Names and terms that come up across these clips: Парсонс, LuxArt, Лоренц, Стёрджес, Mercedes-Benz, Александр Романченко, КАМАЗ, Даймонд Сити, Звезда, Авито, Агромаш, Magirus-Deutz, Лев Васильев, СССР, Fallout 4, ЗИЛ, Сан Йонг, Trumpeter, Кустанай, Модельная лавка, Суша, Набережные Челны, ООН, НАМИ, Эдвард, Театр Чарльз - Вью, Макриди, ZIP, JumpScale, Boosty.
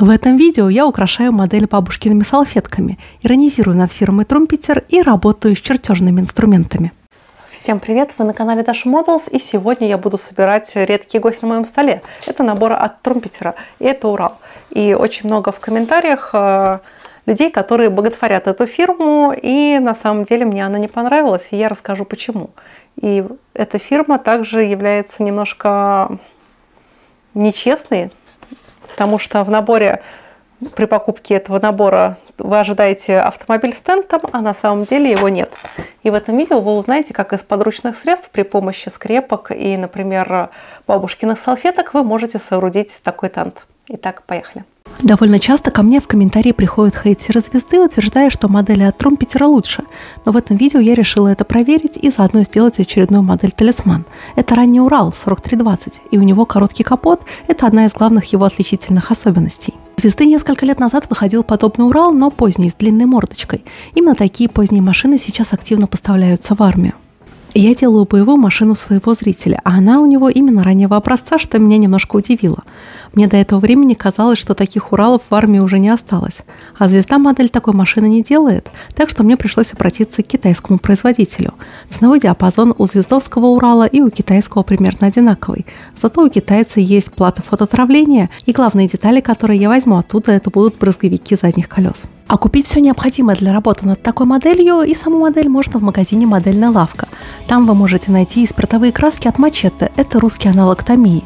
В этом видео я украшаю модель бабушкиными салфетками, иронизирую над фирмой Trumpeter и работаю с чертежными инструментами. Всем привет! Вы на канале Даша Моделс, и сегодня я буду собирать редкие гости на моем столе. Это набор от Трумпетера, и это Урал. И очень много в комментариях людей, которые боготворят эту фирму, и на самом деле мне она не понравилась, и я расскажу почему. И эта фирма также является немножко нечестной, потому что в наборе, при покупке этого набора, вы ожидаете автомобиль с тентом, а на самом деле его нет. И в этом видео вы узнаете, как из подручных средств при помощи скрепок и, например, бабушкиных салфеток вы можете соорудить такой тент. Итак, поехали. Довольно часто ко мне в комментарии приходят хейтеры Звезды, утверждая, что модели от Трумпетера лучше. Но в этом видео я решила это проверить и заодно сделать очередную модель Талисман. Это ранний Урал 4320, и у него короткий капот – это одна из главных его отличительных особенностей. Звезды несколько лет назад выходил подобный Урал, но поздний, с длинной мордочкой. Именно такие поздние машины сейчас активно поставляются в армию. Я делаю боевую машину своего зрителя, а она у него именно раннего образца, что меня немножко удивило. Мне до этого времени казалось, что таких Уралов в армии уже не осталось. А Звезда модель такой машины не делает, так что мне пришлось обратиться к китайскому производителю. Ценовой диапазон у звездовского Урала и у китайского примерно одинаковый. Зато у китайца есть плата фототравления, и главные детали, которые я возьму оттуда, это будут брызговики задних колес. А купить все необходимое для работы над такой моделью и саму модель можно в магазине «Модельная лавка». Там вы можете найти и спиртовые краски от Мачете, это русский аналог Томии.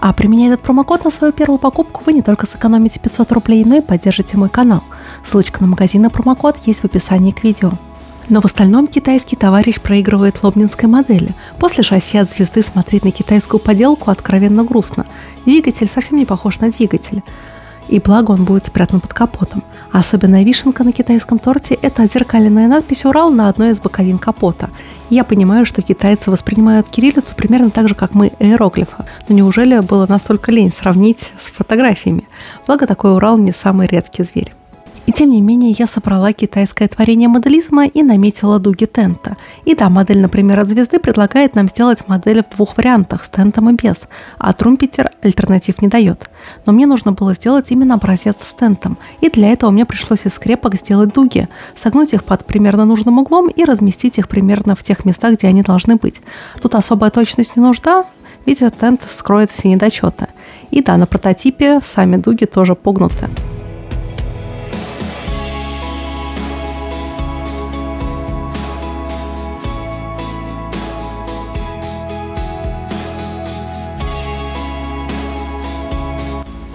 А применяя этот промокод на свою первую покупку, вы не только сэкономите 500 рублей, но и поддержите мой канал. Ссылочка на магазин и промокод есть в описании к видео. Но в остальном китайский товарищ проигрывает лобнинской модели. После шасси от Звезды смотреть на китайскую поделку откровенно грустно. Двигатель совсем не похож на двигатель. И благо он будет спрятан под капотом. А особенная вишенка на китайском торте – это отзеркаленная надпись «Урал» на одной из боковин капота. Я понимаю, что китайцы воспринимают кириллицу примерно так же, как мы иероглифы. Но неужели было настолько лень сравнить с фотографиями? Благо такой Урал не самый редкий зверь. И тем не менее, я собрала китайское творение моделизма и наметила дуги тента. И да, модель, например, от Звезды предлагает нам сделать модель в двух вариантах, с тентом и без, а Трумпетер альтернатив не дает. Но мне нужно было сделать именно образец с тентом, и для этого мне пришлось из скрепок сделать дуги, согнуть их под примерно нужным углом и разместить их примерно в тех местах, где они должны быть. Тут особая точность не нужна, ведь этот тент скроет все недочеты. И да, на прототипе сами дуги тоже погнуты.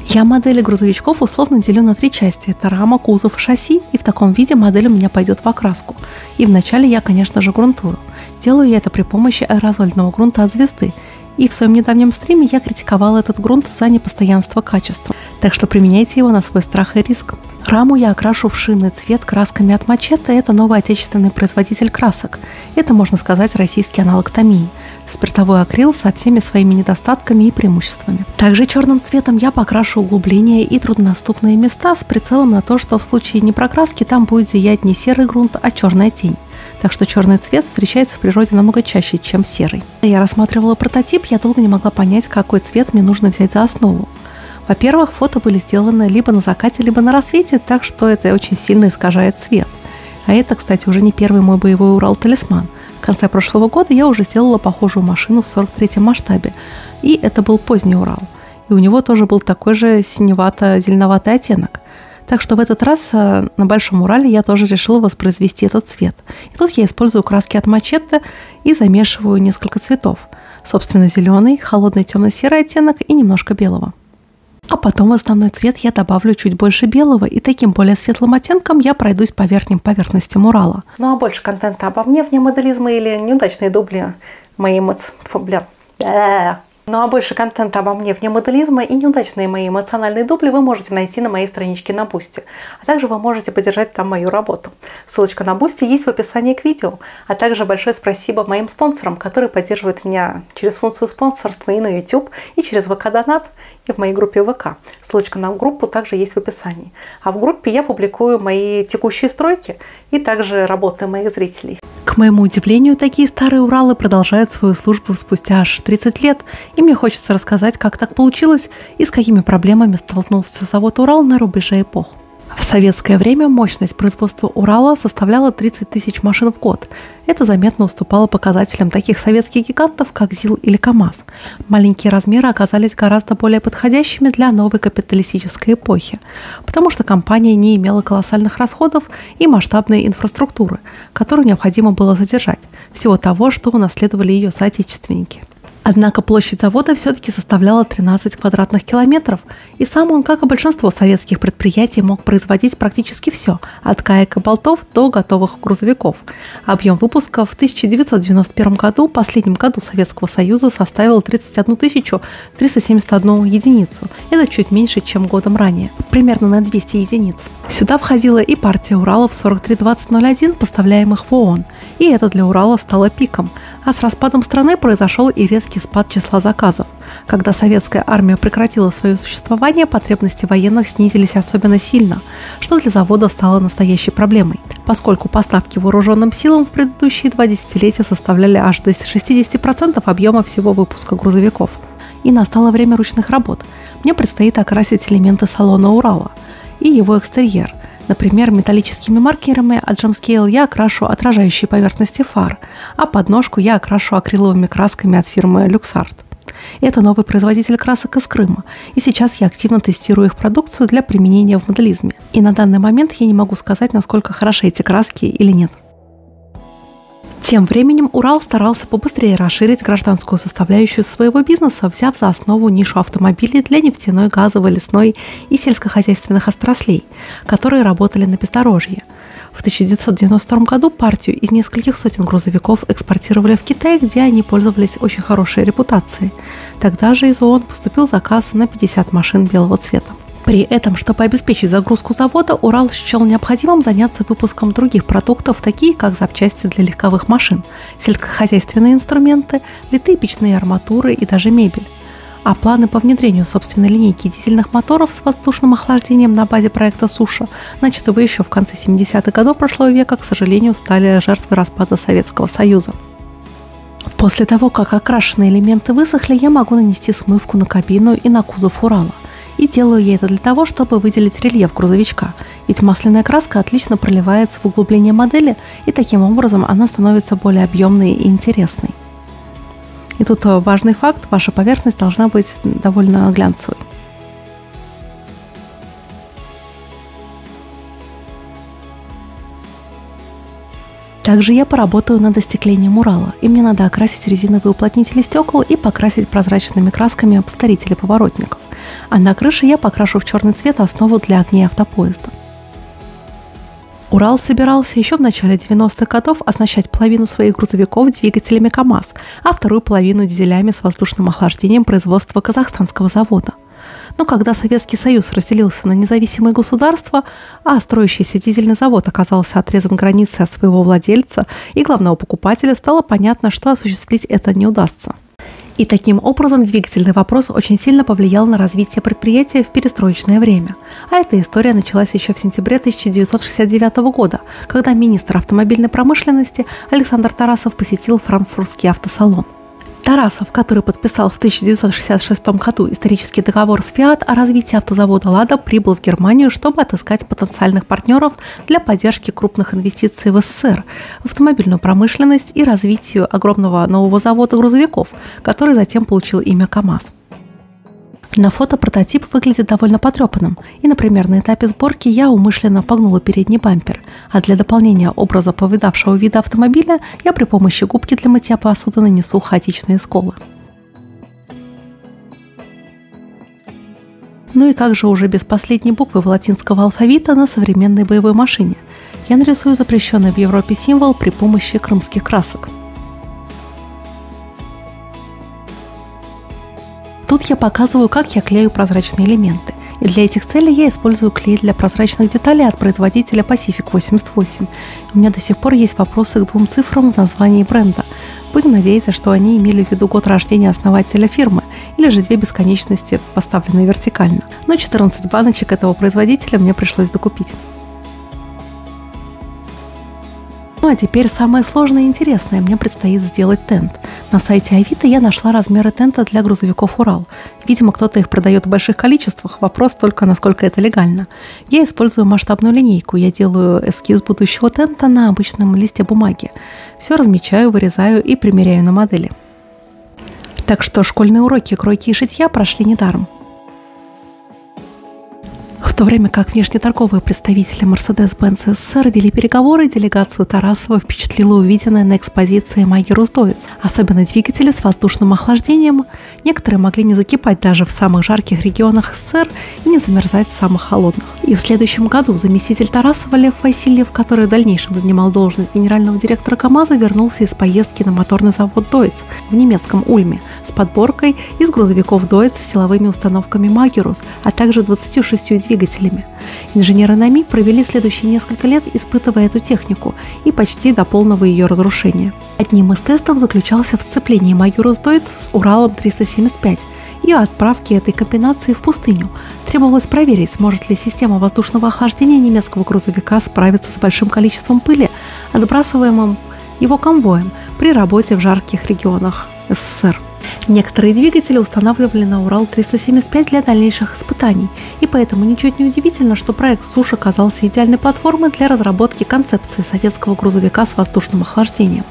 Я модели грузовичков условно делю на три части – это рама, кузов и шасси, и в таком виде модель у меня пойдет в окраску. И вначале я, конечно же, грунтую. Делаю я это при помощи аэрозольного грунта от Звезды. И в своем недавнем стриме я критиковала этот грунт за непостоянство качества. Так что применяйте его на свой страх и риск. Раму я окрашу в шинный цвет красками от Мачете, это новый отечественный производитель красок. Это, можно сказать, российский аналог Томии. Спиртовой акрил со всеми своими недостатками и преимуществами. Также черным цветом я покрашу углубления и труднодоступные места с прицелом на то, что в случае непрокраски там будет зиять не серый грунт, а черная тень. Так что черный цвет встречается в природе намного чаще, чем серый. Я рассматривала прототип, я долго не могла понять, какой цвет мне нужно взять за основу. Во-первых, фото были сделаны либо на закате, либо на рассвете, так что это очень сильно искажает цвет. А это, кстати, уже не первый мой боевой Урал-талисман. В конце прошлого года я уже сделала похожую машину в 43-м масштабе, и это был поздний Урал. И у него тоже был такой же синевато-зеленоватый оттенок. Так что в этот раз на Большом Урале я тоже решила воспроизвести этот цвет. И тут я использую краски от Мачете и замешиваю несколько цветов. Собственно, зеленый, холодный темно-серый оттенок и немножко белого. А потом в основной цвет я добавлю чуть больше белого, и таким более светлым оттенком я пройдусь по верхним поверхностям Урала. Ну а больше контента обо мне вне моделизма или неудачные дубли мои эмоциональные дубли вы можете найти на моей страничке на Boosty. А также вы можете поддержать там мою работу. Ссылочка на Boosty есть в описании к видео. А также большое спасибо моим спонсорам, которые поддерживают меня через функцию спонсорства и на YouTube, и через ВК-донат, и в моей группе ВК. Ссылочка на группу также есть в описании. А в группе я публикую мои текущие стройки и также работы моих зрителей. К моему удивлению, такие старые Уралы продолжают свою службу спустя аж 30 лет, и мне хочется рассказать, как так получилось и с какими проблемами столкнулся завод Урал на рубеже эпох. В советское время мощность производства Урала составляла 30 тысяч машин в год. Это заметно уступало показателям таких советских гигантов, как ЗИЛ или КАМАЗ. Маленькие размеры оказались гораздо более подходящими для новой капиталистической эпохи, потому что компания не имела колоссальных расходов и масштабной инфраструктуры, которую необходимо было содержать, всего того, что унаследовали ее соотечественники. Однако площадь завода все-таки составляла 13 квадратных километров, и сам он, как и большинство советских предприятий, мог производить практически все, от каек и болтов до готовых грузовиков. Объем выпуска в 1991 году, последнем году Советского Союза, составил 31 371 единицу, это чуть меньше, чем годом ранее, примерно на 200 единиц. Сюда входила и партия Уралов 43.20.01, поставляемых в ООН, и это для Урала стало пиком, а с распадом страны произошел и резкий спад числа заказов. Когда советская армия прекратила свое существование, потребности военных снизились особенно сильно, что для завода стало настоящей проблемой, поскольку поставки вооруженным силам в предыдущие два десятилетия составляли аж до 60% объема всего выпуска грузовиков. И настало время ручных работ. Мне предстоит окрасить элементы салона Урала и его экстерьер. Например, металлическими маркерами от JumpScale я окрашу отражающие поверхности фар, а подножку я окрашу акриловыми красками от фирмы LuxArt. Это новый производитель красок из Крыма, и сейчас я активно тестирую их продукцию для применения в моделизме. И на данный момент я не могу сказать, насколько хороши эти краски или нет. Тем временем Урал старался побыстрее расширить гражданскую составляющую своего бизнеса, взяв за основу нишу автомобилей для нефтяной, газовой, лесной и сельскохозяйственных отраслей, которые работали на бездорожье. В 1992 году партию из нескольких сотен грузовиков экспортировали в Китай, где они пользовались очень хорошей репутацией. Тогда же из ООН поступил заказ на 50 машин белого цвета. При этом, чтобы обеспечить загрузку завода, Урал счел необходимым заняться выпуском других продуктов, такие как запчасти для легковых машин, сельскохозяйственные инструменты, литые арматуры и даже мебель. А планы по внедрению собственной линейки дизельных моторов с воздушным охлаждением на базе проекта «Суша», начатого еще в конце 70-х годов прошлого века, к сожалению, стали жертвой распада Советского Союза. После того, как окрашенные элементы высохли, я могу нанести смывку на кабину и на кузов Урала. И делаю я это для того, чтобы выделить рельеф грузовичка, ведь масляная краска отлично проливается в углубление модели, и таким образом она становится более объемной и интересной. И тут важный факт: ваша поверхность должна быть довольно глянцевой. Также я поработаю над остеклением Урала, и мне надо окрасить резиновые уплотнители стекол и покрасить прозрачными красками повторители поворотников. А на крыше я покрашу в черный цвет основу для огней автопоезда. Урал собирался еще в начале 90-х годов оснащать половину своих грузовиков двигателями КАМАЗ, а вторую половину дизелями с воздушным охлаждением производства казахстанского завода. Но когда Советский Союз разделился на независимые государства, а строящийся дизельный завод оказался отрезан границей от своего владельца и главного покупателя, стало понятно, что осуществить это не удастся. И таким образом двигательный вопрос очень сильно повлиял на развитие предприятия в перестроечное время. А эта история началась еще в сентябре 1969 года, когда министр автомобильной промышленности Александр Тарасов посетил франкфуртский автосалон. Тарасов, который подписал в 1966 году исторический договор с «Фиат» о развитии автозавода «Лада», прибыл в Германию, чтобы отыскать потенциальных партнеров для поддержки крупных инвестиций в СССР, в автомобильную промышленность и развитию огромного нового завода грузовиков, который затем получил имя «КАМАЗ». На фото прототип выглядит довольно потрепанным, и, например, на этапе сборки я умышленно погнула передний бампер, а для дополнения образа повидавшего вида автомобиля я при помощи губки для мытья посуды нанесу хаотичные сколы. Ну и как же уже без последней буквы в латинского алфавита на современной боевой машине? Я нарисую запрещенный в Европе символ при помощи крымских красок. Тут я показываю, как я клею прозрачные элементы, и для этих целей я использую клей для прозрачных деталей от производителя Pacific 88. У меня до сих пор есть вопросы к двум цифрам в названии бренда. Будем надеяться, что они имели в виду год рождения основателя фирмы, или же две бесконечности, поставленные вертикально. Но 14 баночек этого производителя мне пришлось докупить. Ну а а теперь самое сложное и интересное. Мне предстоит сделать тент. На сайте Авито я нашла размеры тента для грузовиков «Урал». Видимо, кто-то их продает в больших количествах. Вопрос только, насколько это легально. Я использую масштабную линейку. Я делаю эскиз будущего тента на обычном листе бумаги. Все размечаю, вырезаю и примеряю на модели. Так что школьные уроки кройки и шитья прошли недаром. В то время как внешнеторговые представители Mercedes-Benz СССР вели переговоры, делегацию Тарасова впечатлило увиденное на экспозиции Magirus-Deutz. Особенно двигатели с воздушным охлаждением. Некоторые могли не закипать даже в самых жарких регионах СССР и не замерзать в самых холодных. И в следующем году заместитель Тарасова Лев Васильев, который в дальнейшем занимал должность генерального директора КАМАЗа, вернулся из поездки на моторный завод Дойц в немецком Ульме с подборкой из грузовиков Дойц с силовыми установками Magirus, а также 26 двигателями. Инженеры НАМИ провели следующие несколько лет, испытывая эту технику, и почти до полного ее разрушения. Одним из тестов заключался в сцеплении Magirus-Deutz с Уралом-375 и отправке этой комбинации в пустыню. Требовалось проверить, сможет ли система воздушного охлаждения немецкого грузовика справиться с большим количеством пыли, отбрасываемым его конвоем при работе в жарких регионах СССР. Некоторые двигатели устанавливали на Урал-375 для дальнейших испытаний, и поэтому ничуть не удивительно, что проект «Суша» оказался идеальной платформой для разработки концепции советского грузовика с воздушным охлаждением.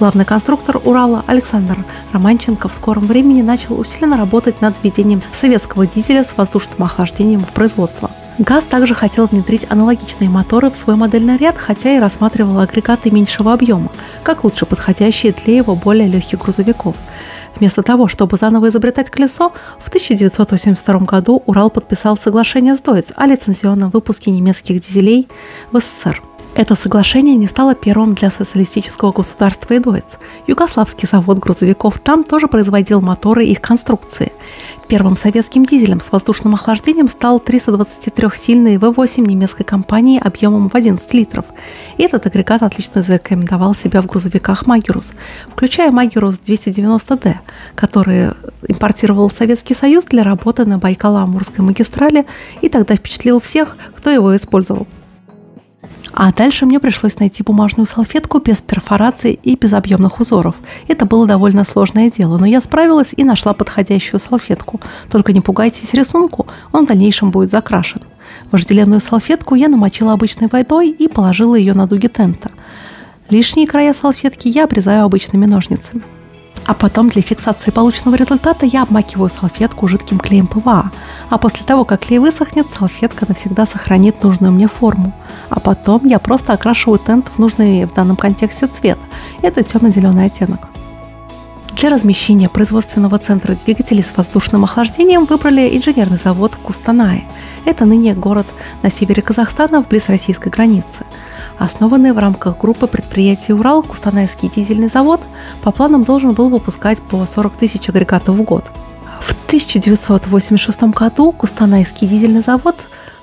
Главный конструктор «Урала» Александр Романченко в скором времени начал усиленно работать над введением советского дизеля с воздушным охлаждением в производство. ГАЗ также хотел внедрить аналогичные моторы в свой модельный ряд, хотя и рассматривал агрегаты меньшего объема, как лучше подходящие для его более легких грузовиков. Вместо того, чтобы заново изобретать колесо, в 1982 году Урал подписал соглашение с Дойц о лицензионном выпуске немецких дизелей в СССР. Это соглашение не стало первым для социалистического государства и Дойц. Югославский завод грузовиков там тоже производил моторы их конструкции. Первым советским дизелем с воздушным охлаждением стал 323-сильный V8 немецкой компании объемом в 11 литров. И этот агрегат отлично зарекомендовал себя в грузовиках Magirus, включая Magirus 290D, который импортировал Советский Союз для работы на Байкало-Амурской магистрали и тогда впечатлил всех, кто его использовал. А дальше мне пришлось найти бумажную салфетку без перфорации и без объемных узоров. Это было довольно сложное дело, но я справилась и нашла подходящую салфетку. Только не пугайтесь рисунку, он в дальнейшем будет закрашен. Вожделенную салфетку я намочила обычной водой и положила ее на дуги тента. Лишние края салфетки я обрезаю обычными ножницами. А потом для фиксации полученного результата я обмакиваю салфетку жидким клеем ПВА. А после того, как клей высохнет, салфетка навсегда сохранит нужную мне форму. А потом я просто окрашиваю тент в нужный в данном контексте цвет. Это темно-зеленый оттенок. Для размещения производственного центра двигателей с воздушным охлаждением выбрали инженерный завод в Кустанае. Это ныне город на севере Казахстана, вблизи российской границы. Основанный в рамках группы предприятий «Урал», Кустанайский дизельный завод по планам должен был выпускать по 40 тысяч агрегатов в год. В 1986 году Кустанайский дизельный завод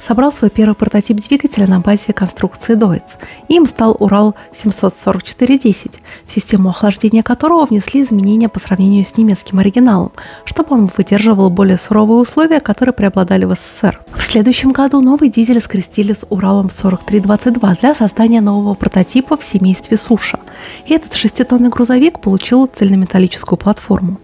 собрал свой первый прототип двигателя на базе конструкции Дойц. Им стал Урал 744.10, в систему охлаждения которого внесли изменения по сравнению с немецким оригиналом, чтобы он выдерживал более суровые условия, которые преобладали в СССР. В следующем году новый дизель скрестили с Уралом 43.22 для создания нового прототипа в семействе Суша. И этот шеститонный грузовик получил цельнометаллическую платформу.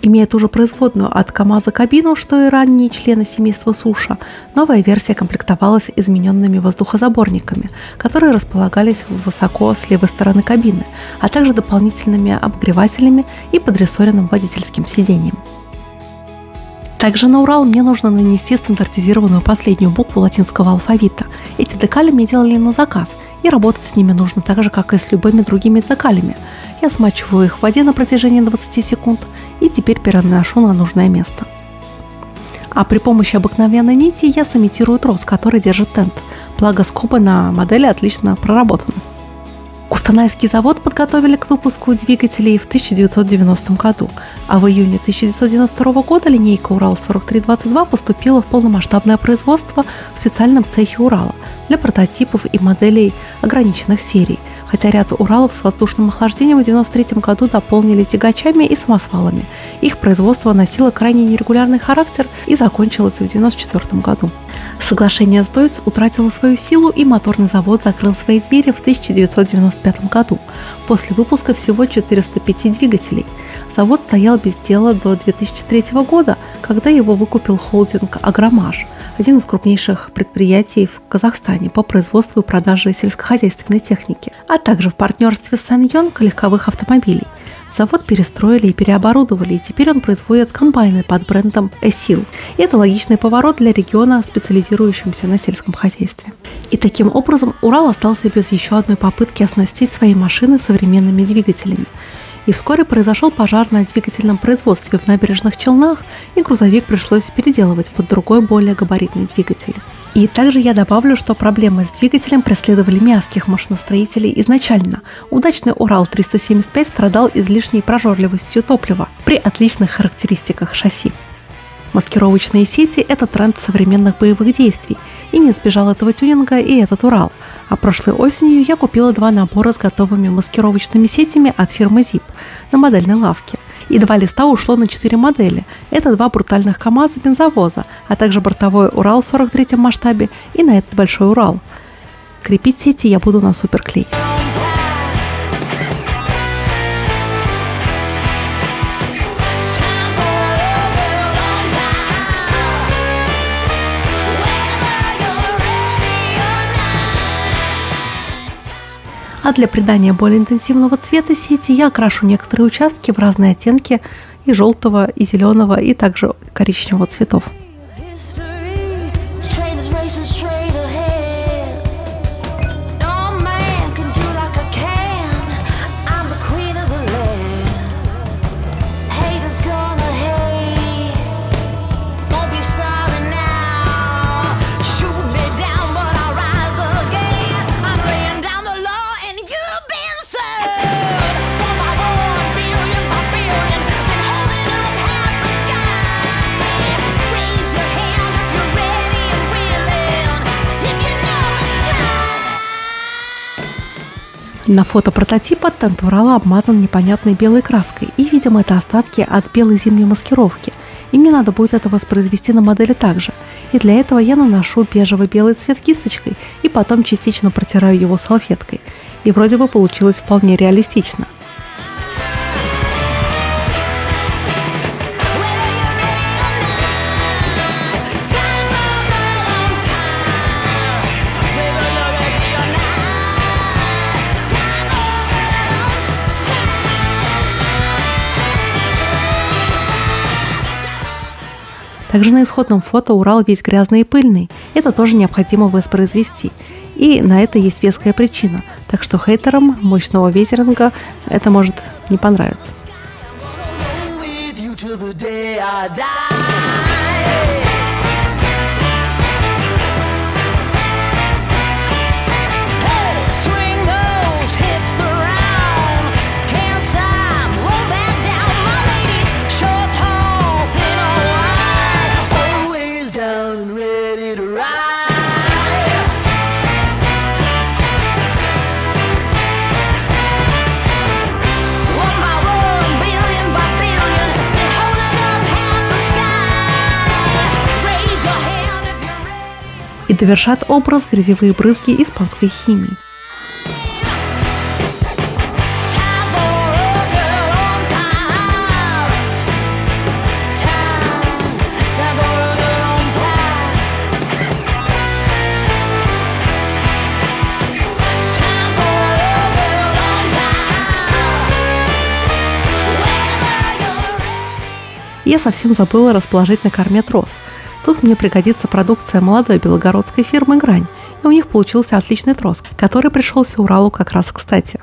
Имея ту же производную от КАМАЗа кабину, что и ранние члены семейства Суша, новая версия комплектовалась измененными воздухозаборниками, которые располагались высоко с левой стороны кабины, а также дополнительными обогревателями и подрессоренным водительским сиденьем. Также на Урал мне нужно нанести стандартизированную последнюю букву латинского алфавита. Эти декали мне делали на заказ, и работать с ними нужно так же, как и с любыми другими декалями. Я смачиваю их в воде на протяжении 20 секунд и теперь переношу на нужное место. А при помощи обыкновенной нити я сымитирую трос, который держит тент. Благо скобы на модели отлично проработаны. Кустанайский завод подготовили к выпуску двигателей в 1990 году, а в июне 1992 года линейка Урал-4322 поступила в полномасштабное производство в специальном цехе Урала для прототипов и моделей ограниченных серий, хотя ряд Уралов с воздушным охлаждением в 1993 году дополнили тягачами и самосвалами. Их производство носило крайне нерегулярный характер и закончилось в 1994 году. Соглашение с Дойц утратило свою силу, и моторный завод закрыл свои двери в 1995 году, после выпуска всего 405 двигателей. Завод стоял без дела до 2003 года, когда его выкупил холдинг «Агромаш», один из крупнейших предприятий в Казахстане по производству и продаже сельскохозяйственной техники, а также в партнерстве с Сан Йонг легковых автомобилей. Завод перестроили и переоборудовали, и теперь он производит комбайны под брендом «ЗИЛ». Это логичный поворот для региона, специализирующегося на сельском хозяйстве. И таким образом Урал остался без еще одной попытки оснастить свои машины современными двигателями. И вскоре произошел пожар на двигательном производстве в Набережных Челнах, и грузовик пришлось переделывать под другой, более габаритный двигатель. И также я добавлю, что проблемы с двигателем преследовали миасских машиностроителей изначально. Удачный Урал-375 страдал излишней прожорливостью топлива при отличных характеристиках шасси. Маскировочные сети – это тренд современных боевых действий, и не избежал этого тюнинга и этот Урал. А прошлой осенью я купила два набора с готовыми маскировочными сетями от фирмы ZIP на модельной лавке. И два листа ушло на 4 модели. Это два брутальных КАМАЗа бензовоза, а также бортовой Урал в 43-м масштабе и на этот большой Урал. Крепить сети я буду на суперклей. А для придания более интенсивного цвета сети я окрашу некоторые участки в разные оттенки и желтого, и зеленого, и также коричневого цветов. На фото прототипа тент Урала обмазан непонятной белой краской, и, видимо, это остатки от белой зимней маскировки, и мне надо будет это воспроизвести на модели также, и для этого я наношу бежево-белый цвет кисточкой и потом частично протираю его салфеткой, и вроде бы получилось вполне реалистично. Также на исходном фото Урал весь грязный и пыльный, это тоже необходимо воспроизвести. И на это есть веская причина, так что хейтерам мощного ветеринга это может не понравиться. И довершат образ грязевые брызги испанской химии. Я совсем забыла расположить на корме трос. Тут мне пригодится продукция молодой белогородской фирмы «Грань», и у них получился отличный трос, который пришелся Уралу как раз кстати.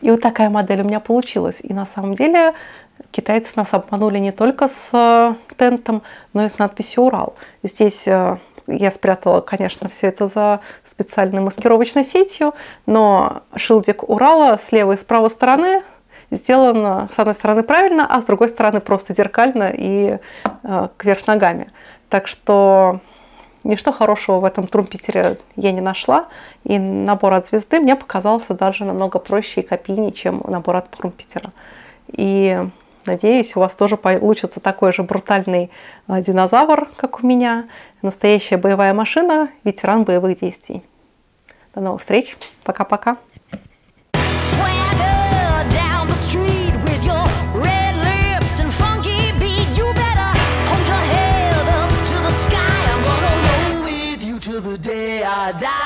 И вот такая модель у меня получилась, и на самом деле китайцы нас обманули не только с тентом, но и с надписью «Урал». Здесь я спрятала, конечно, все это за специальной маскировочной сетью, но шильдик Урала с левой и с правой стороны сделано с одной стороны правильно, а с другой стороны просто зеркально и кверх ногами. Так что Ничто хорошего в этом Трумпетере я не нашла, и набор от Звезды мне показался даже намного проще и копийнее, чем набор от Трумпетера. И надеюсь, у вас тоже получится такой же брутальный динозавр, как у меня, настоящая боевая машина, ветеран боевых действий. До новых встреч, пока-пока! Die.